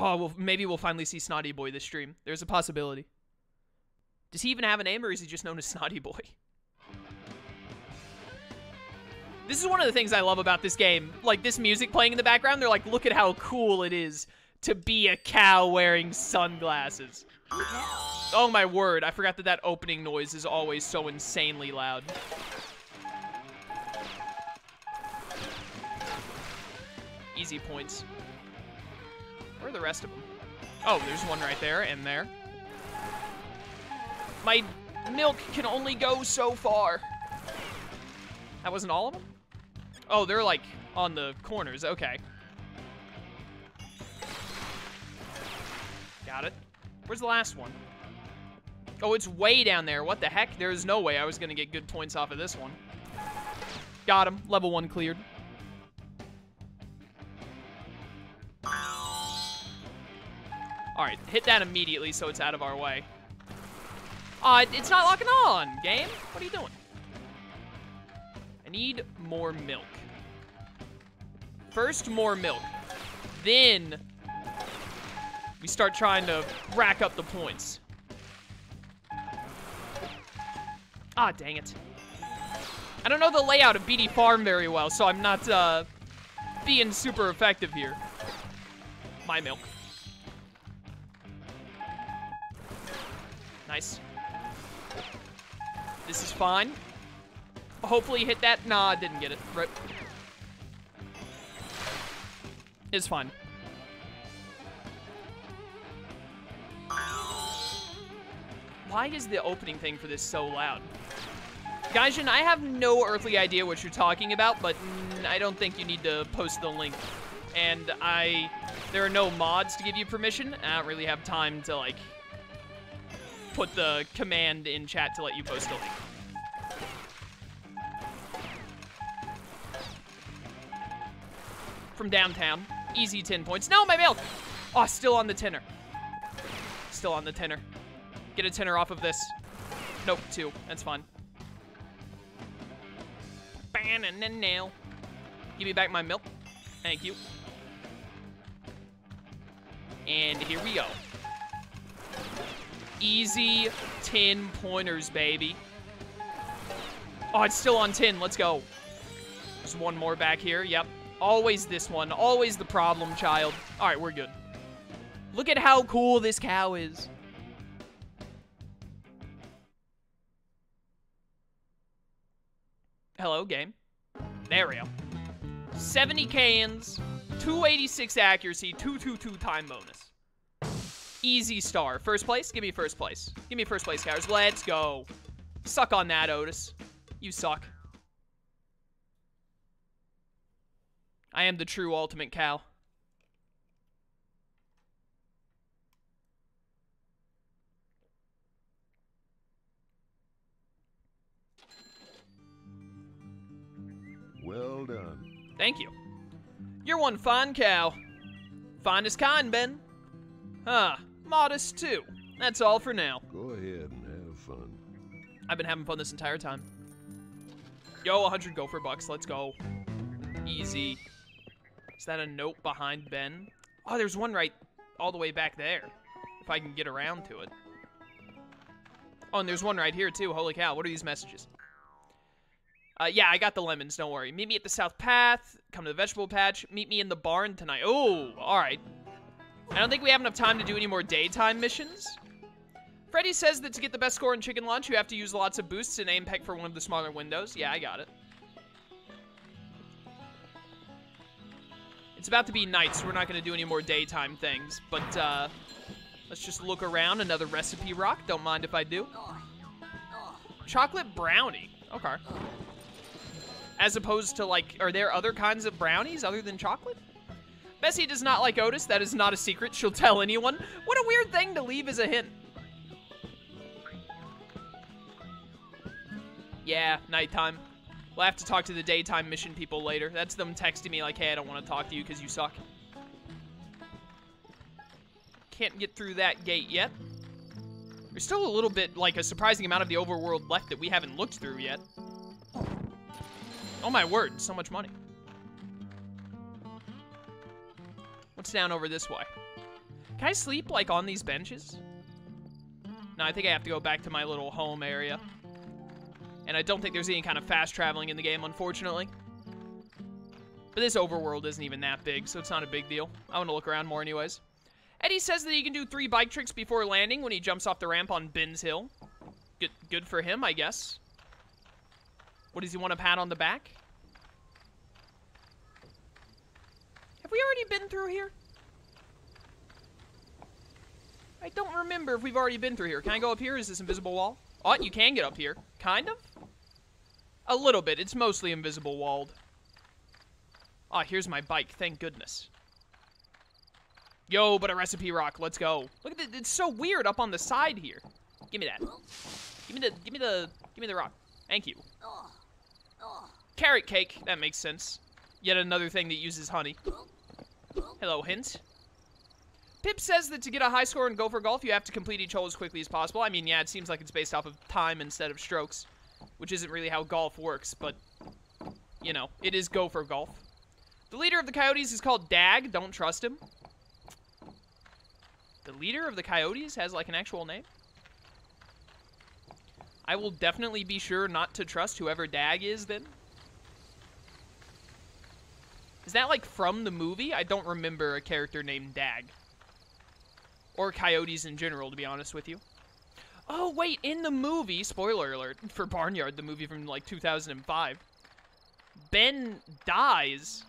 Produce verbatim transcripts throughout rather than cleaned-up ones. Oh, well, maybe we'll finally see Snotty Boy this stream. There's a possibility. Does he even have a name, or is he just known as Snotty Boy? This is one of the things I love about this game. Like, this music playing in the background, they're like, look at how cool it is to be a cow wearing sunglasses. Oh my word, I forgot that that opening noise is always so insanely loud. Easy points. Where are the rest of them? Oh, there's one right there and there. My milk can only go so far. That wasn't all of them? Oh, they're like on the corners. Okay. Got it. Where's the last one? Oh, it's way down there. What the heck? There's no way I was going to get good points off of this one. Got him. Level one cleared. All right, hit that immediately so it's out of our way. Uh, it's not locking on, game. What are you doing? I need more milk. First, more milk. Then we start trying to rack up the points. Ah, dang it. I don't know the layout of B D Farm very well, so I'm not uh, being super effective here. My milk. Nice. This is fine. Hopefully hit that. Nah, I didn't get it. Right. It's fine. Why is the opening thing for this so loud? Gaijin, I have no earthly idea what you're talking about, but mm, I don't think you need to post the link. And I... There are no mods to give you permission. I don't really have time to, like... put the command in chat to let you post a link. From downtown. Easy ten points. No, my milk! Oh, still on the tenner. Still on the tenner. Get a tenner off of this. Nope, two. That's fine. Banana. Give me back my milk. Thank you. And here we go. Easy ten pointers, baby. Oh, it's still on ten. Let's go. There's one more back here. Yep. Always this one. Always the problem child. All right, we're good. Look at how cool this cow is. Hello, game. There we go. seventy cans, two eighty-six accuracy, two two two time bonus. Easy star. First place? Give me first place. Give me first place, guys. Let's go. Suck on that, Otis. You suck. I am the true ultimate cow. Well done. Thank you. You're one fine cow. Finest kind, Ben. Huh. Modest, too. That's all for now. Go ahead and have fun. I've been having fun this entire time. Yo, one hundred gopher bucks. Let's go. Easy. Is that a note behind Ben? Oh, there's one right all the way back there. If I can get around to it. Oh, and there's one right here, too. Holy cow. What are these messages? Uh, yeah, I got the lemons. Don't worry. Meet me at the south path. Come to the vegetable patch. Meet me in the barn tonight. Oh, all right. I don't think we have enough time to do any more daytime missions. Freddy says that to get the best score in chicken lunch, you have to use lots of boosts and aim Peck for one of the smaller windows. Yeah, I got it. It's about to be night, so we're not going to do any more daytime things. But uh, let's just look around. Another recipe rock. Don't mind if I do. Chocolate brownie. Okay. As opposed to, like, are there other kinds of brownies other than chocolate? Bessie does not like Otis. That is not a secret. She'll tell anyone. What a weird thing to leave as a hint. Yeah, nighttime. We'll have to talk to the daytime mission people later. That's them texting me like, hey, I don't want to talk to you because you suck. Can't get through that gate yet. There's still a little bit, like a surprising amount of the overworld left that we haven't looked through yet. Oh my word, so much money. What's down over this way? Can I sleep, like, on these benches? No, I think I have to go back to my little home area. And I don't think there's any kind of fast traveling in the game, unfortunately. But this overworld isn't even that big, so it's not a big deal. I want to look around more anyways. Eddie says that he can do three bike tricks before landing when he jumps off the ramp on Bin's Hill. Good, good for him, I guess. What does he want to pat on the back? Have we already been through here? I don't remember if we've already been through here. Can I go up here? Is this invisible wall? Oh, you can get up here. Kind of? A little bit. It's mostly invisible walled. Ah, oh, here's my bike. Thank goodness. Yo, but a recipe rock. Let's go. Look at it. It's so weird up on the side here. Give me that. Give me the, give me the, give me the rock. Thank you. Carrot cake. That makes sense. Yet another thing that uses honey. Hello, hint. Pip says that to get a high score in Gopher Golf, you have to complete each hole as quickly as possible. I mean, yeah, it seems like it's based off of time instead of strokes, which isn't really how golf works, but, you know, it is Gopher Golf. The leader of the Coyotes is called Dag. Don't trust him. The leader of the Coyotes has, like, an actual name? I will definitely be sure not to trust whoever Dag is, then. Is that, like, from the movie? I don't remember a character named Dag. Or coyotes in general, to be honest with you. Oh, wait, in the movie, spoiler alert, for Barnyard, the movie from, like, two thousand five, Ben dies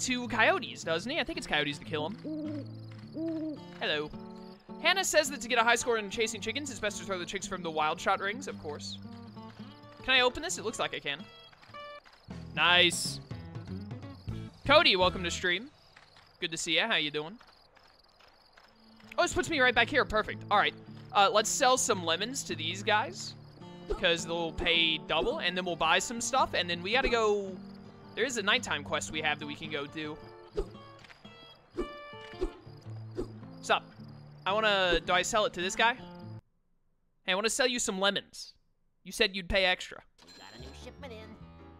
to coyotes, doesn't he? I think it's coyotes that kill him. Hello. Hannah says that to get a high score in chasing chickens, it's best to throw the chicks from the wild shot rings, of course. Can I open this? It looks like I can. Nice. Cody, welcome to stream. Good to see you. How you doing? Oh, this puts me right back here. Perfect. All right. Uh, let's sell some lemons to these guys because they'll pay double, and then we'll buy some stuff, and then we got to go... There is a nighttime quest we have that we can go do. Sup? I want to... Do I sell it to this guy? Hey, I want to sell you some lemons. You said you'd pay extra. Got a new shipment in.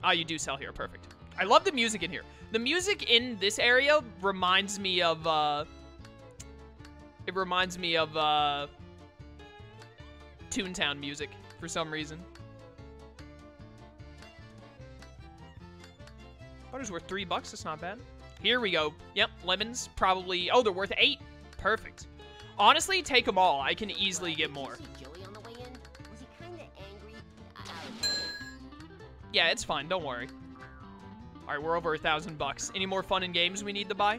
Oh, you do sell here. Perfect. I love the music in here. The music in this area reminds me of... Uh, It reminds me of, uh, Toontown music, for some reason. Thought it was worth three bucks, that's not bad. Here we go. Yep, lemons, probably, oh, they're worth eight. Perfect. Honestly, take them all. I can easily get more. Yeah, it's fine, don't worry. All right, we're over a thousand bucks. Any more fun and games we need to buy?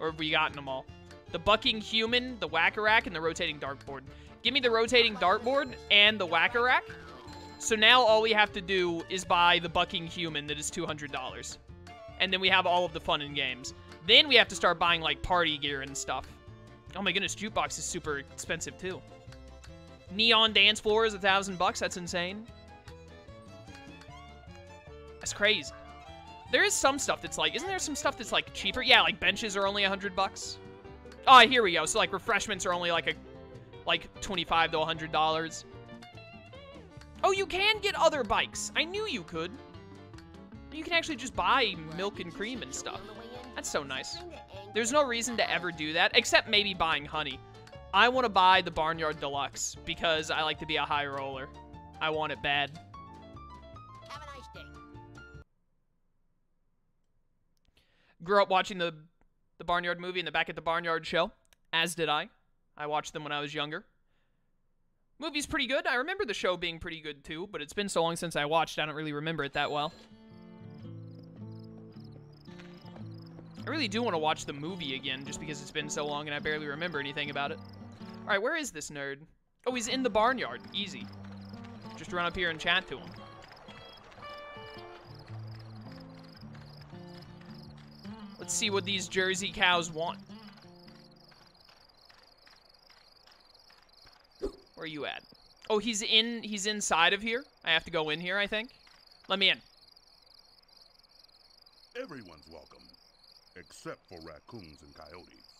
Or have we gotten them all? The Bucking Human, the Wacker Rack, and the Rotating Dartboard. Give me the Rotating Dartboard and the Wacker Rack. So now all we have to do is buy the Bucking Human that is two hundred dollars. And then we have all of the fun and games. Then we have to start buying, like, party gear and stuff. Oh my goodness, Jukebox is super expensive, too. Neon Dance Floor is a thousand bucks. That's insane. That's crazy. There is some stuff that's, like... Isn't there some stuff that's, like, cheaper? Yeah, like, benches are only a hundred bucks. Oh, here we go. So, like, refreshments are only, like, a, like twenty-five to a hundred dollars. Oh, you can get other bikes. I knew you could. You can actually just buy milk and cream and stuff. That's so nice. There's no reason to ever do that, except maybe buying honey. I want to buy the Barnyard Deluxe, because I like to be a high roller. I want it bad. Have a nice day. Grew up watching the... The Barnyard movie and the Back at the Barnyard show. As did I. I watched them when I was younger. Movie's pretty good. I remember the show being pretty good too, but it's been so long since I watched, I don't really remember it that well. I really do want to watch the movie again, just because it's been so long and I barely remember anything about it. Alright, where is this nerd? Oh, he's in the Barnyard. Easy. Just run up here and chat to him. Let's see what these Jersey cows want. Where are you at? Oh, he's in. He's inside of here. I have to go in here, I think. Let me in. Everyone's welcome, except for raccoons and coyotes.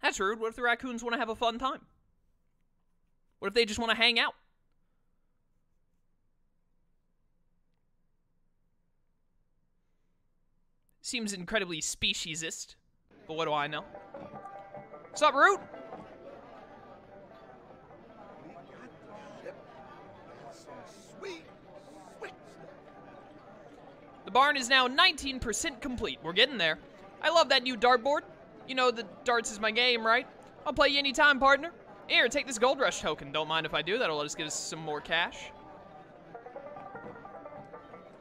That's rude. What if the raccoons want to have a fun time? What if they just want to hang out? Seems incredibly speciesist. but what do I know? What's up, Root? We got the ship. That's some sweet, sweet stuff. The barn is now nineteen percent complete. We're getting there. I love that new dartboard. You know that darts is my game, right? I'll play you anytime, partner. Here, take this Gold Rush token. Don't mind if I do. That'll let us get us some more cash.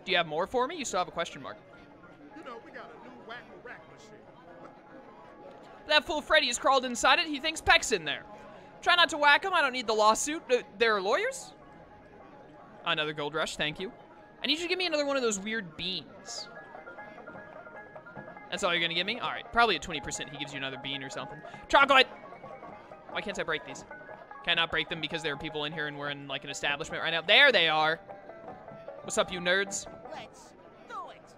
Do you have more for me? You still have a question mark. You know, we got a new Wacker Rack machine. That fool Freddy has crawled inside it. He thinks Peck's in there. Try not to whack him. I don't need the lawsuit. There are lawyers? Another Gold Rush. Thank you. I need you to give me another one of those weird beans. That's all you're going to give me? All right. Probably at twenty percent he gives you another bean or something. Chocolate! Why can't I break these? Can I not break them because there are people in here and we're in, like, an establishment right now? There they are! What's up, you nerds? Let's do it!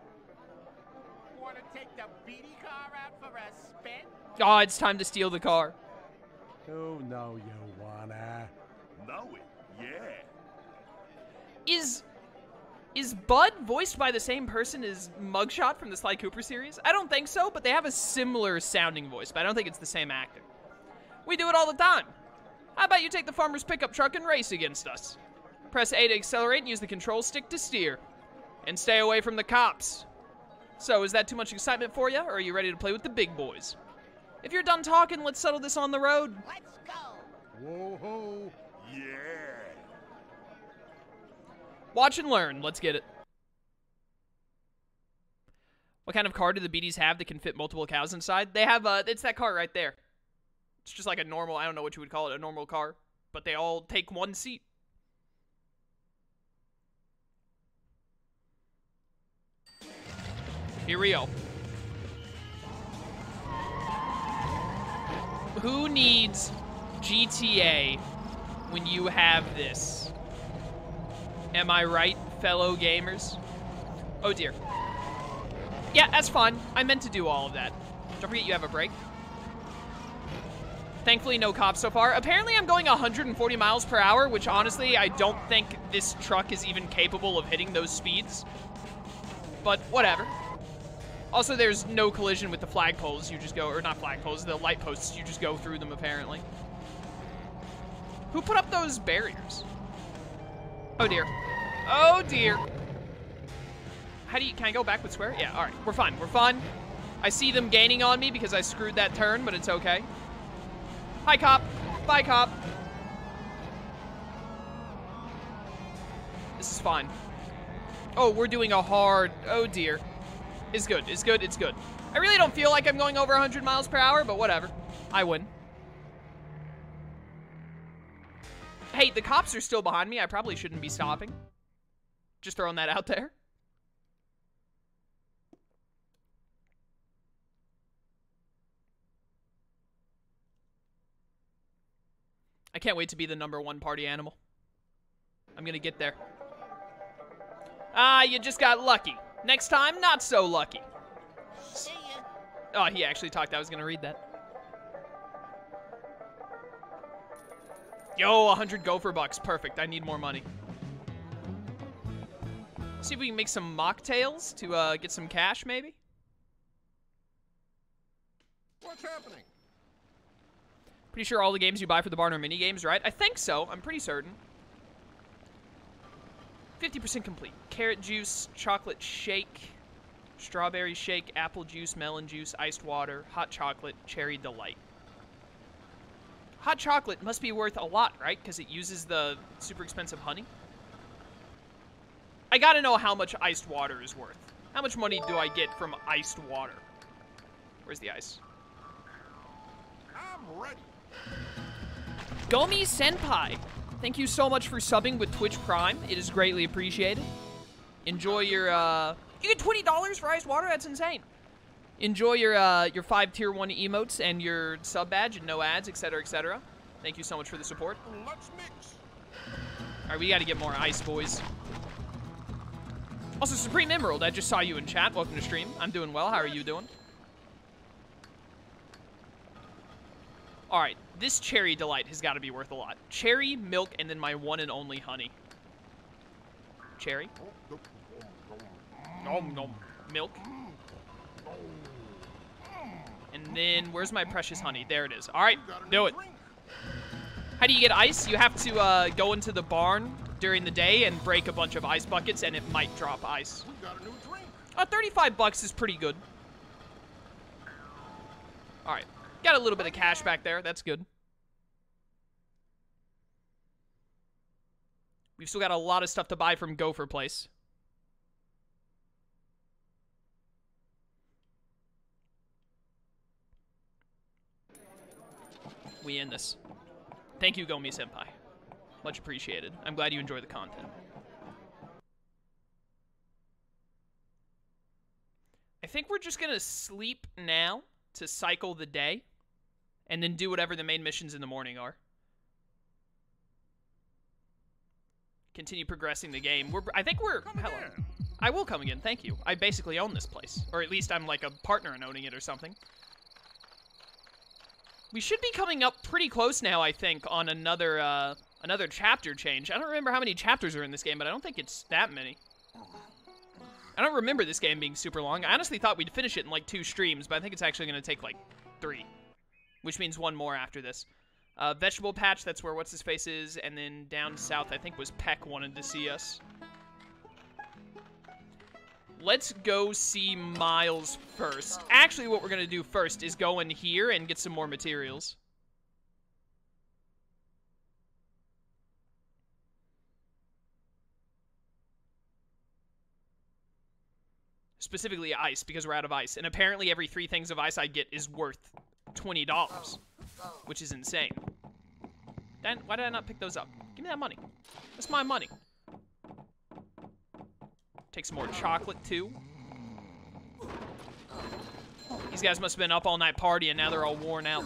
Want to take the B D car out for a spin? Oh, it's time to steal the car. Oh, no, you wanna. Know it, yeah. Is... Is Bud voiced by the same person as Mugshot from the Sly Cooper series? I don't think so, but they have a similar sounding voice, but I don't think it's the same actor. We do it all the time. How about you take the farmer's pickup truck and race against us? Press A to accelerate and use the control stick to steer. And stay away from the cops. So, is that too much excitement for you, or are you ready to play with the big boys? If you're done talking, let's settle this on the road. Let's go! Whoa-ho! Yeah! Watch and learn. Let's get it. What kind of car do the B Ds have that can fit multiple cows inside? They have, uh, it's that car right there. It's just like a normal, I don't know what you would call it, a normal car. But they all take one seat. Here we go. Who needs G T A when you have this? Am I right, fellow gamers? Oh dear. Yeah, that's fun. I meant to do all of that. Don't forget you have a break. Thankfully, no cops so far. Apparently, I'm going one hundred forty miles per hour, which honestly, I don't think this truck is even capable of hitting those speeds. But whatever. Also, there's no collision with the flagpoles. You just go, or not flagpoles, the light posts. You just go through them, apparently. Who put up those barriers? Oh dear. Oh dear. How do you, can I go back with square? Yeah, all right, we're fine, we're fine. I see them gaining on me because I screwed that turn, but it's okay. Hi, cop. Bye, cop. This is fine. Oh, we're doing a hard, oh dear. It's good, it's good, it's good. I really don't feel like I'm going over one hundred miles per hour, but whatever, I win. Hey, the cops are still behind me. I probably shouldn't be stopping. Just throwing that out there. I can't wait to be the number one party animal. I'm gonna get there. Ah, you just got lucky. Next time, not so lucky. See ya. Oh, he actually talked. I was gonna read that. Yo, one hundred gopher bucks. Perfect. I need more money. See if we can make some mocktails to uh, get some cash, maybe? What's happening? Pretty sure all the games you buy for the barn are mini-games, right? I think so. I'm pretty certain. fifty percent complete. Carrot juice, chocolate shake, strawberry shake, apple juice, melon juice, iced water, hot chocolate, cherry delight. Hot chocolate must be worth a lot, right? Because it uses the super expensive honey. I gotta know how much iced water is worth. How much money do I get from iced water? Where's the ice? I'm ready. Gomi Senpai, thank you so much for subbing with Twitch Prime. It is greatly appreciated. Enjoy your, uh... You get twenty dollars for iced water? That's insane. Enjoy your uh, your five tier one emotes and your sub badge and no ads, et cetera, et cetera. Thank you so much for the support. Let's mix. All right, we got to get more ice, boys. Also, Supreme Emerald, I just saw you in chat. Welcome to stream. I'm doing well. How are you doing? All right, this cherry delight has got to be worth a lot. Cherry, milk, and then my one and only honey. Cherry. Nom nom. Milk. And then where's my precious honey? There it is. All right, do it. How do you get ice? You have to uh, go into the barn during the day and break a bunch of ice buckets, and it might drop ice. Uh, thirty-five bucks is pretty good. All right, got a little bit of cash back there. That's good. We've still got a lot of stuff to buy from Gopher Place. We end this. Thank you, Gomi Senpai. Much appreciated. I'm glad you enjoy the content. I think we're just gonna sleep now to cycle the day, and then do whatever the main missions in the morning are. Continue progressing the game. We're, I think we're... Hello. I will come again, thank you. I basically own this place. Or at least I'm like a partner in owning it or something. We should be coming up pretty close now, I think, on another uh, another chapter change. I don't remember how many chapters are in this game, but I don't think it's that many. I don't remember this game being super long. I honestly thought we'd finish it in like two streams, but I think it's actually going to take like three, which means one more after this. Uh, vegetable patch, that's where What's-His-Face is, and then down south, I think, was Peck wanted to see us. Let's go see Miles first. Actually, what we're going to do first is go in here and get some more materials. Specifically ice, because we're out of ice. And apparently every three things of ice I get is worth twenty dollars, which is insane. Then why did I not pick those up? Give me that money. That's my money. Take some more chocolate, too. These guys must have been up all night partying. Now they're all worn out.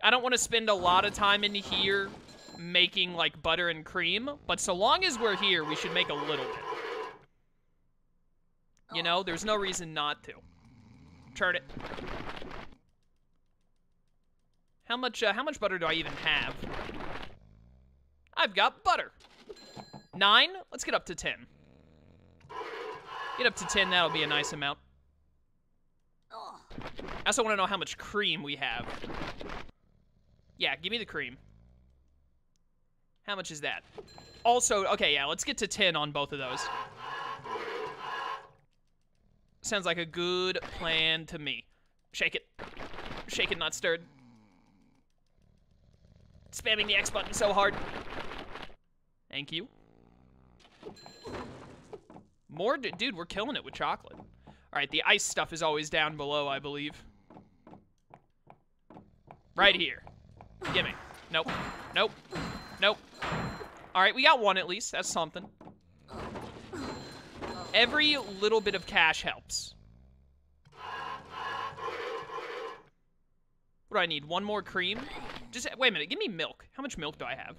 I don't want to spend a lot of time in here making, like, butter and cream. But so long as we're here, we should make a little bit. You know, there's no reason not to. Turn it. How much, uh, how much butter do I even have? I've got butter. Nine? Let's get up to ten. Get up to ten, that'll be a nice amount. I also want to know how much cream we have. Yeah, give me the cream. How much is that? Also, okay, yeah, let's get to ten on both of those. Sounds like a good plan to me. Shake it. Shake it, not stirred. Spamming the X button so hard. Thank you. More, dude, we're killing it with chocolate. All right, the ice stuff is always down below, I believe. Right here. Gimme. Nope. Nope. Nope. All right, we got one at least. That's something. Every little bit of cash helps. What do I need? One more cream? Just, wait a minute. Give me milk. How much milk do I have?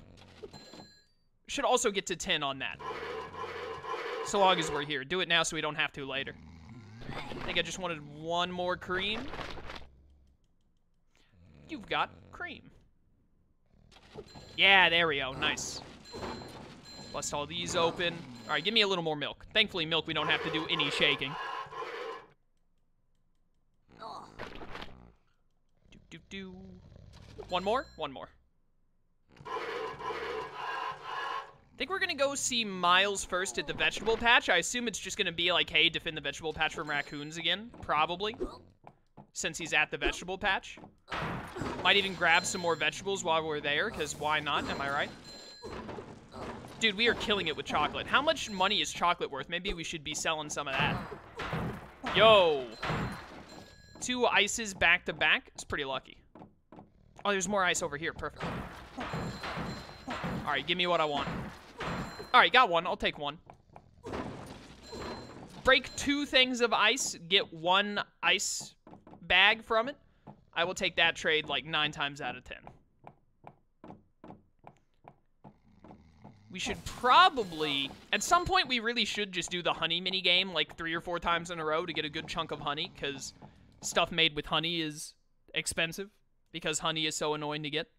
Should also get to ten on that. So long as we're here. Do it now so we don't have to later. I think I just wanted one more cream. You've got cream. Yeah, there we go. Nice. Bust all these open. All right, give me a little more milk. Thankfully, milk, we don't have to do any shaking. Do, do, do. One more? One more. I think we're going to go see Miles first at the vegetable patch. I assume it's just going to be like, hey, defend the vegetable patch from raccoons again. Probably. Since he's at the vegetable patch. Might even grab some more vegetables while we're there, because why not? Am I right? Dude, we are killing it with chocolate. How much money is chocolate worth? Maybe we should be selling some of that. Yo. Two ices back to back. It's pretty lucky. Oh, there's more ice over here. Perfect. All right, give me what I want. All right, got one. I'll take one. Break two things of ice. Get one ice bag from it. I will take that trade like nine times out of ten. We should probably... At some point, we really should just do the honey minigame like three or four times in a row to get a good chunk of honey, because stuff made with honey is expensive, because honey is so annoying to get.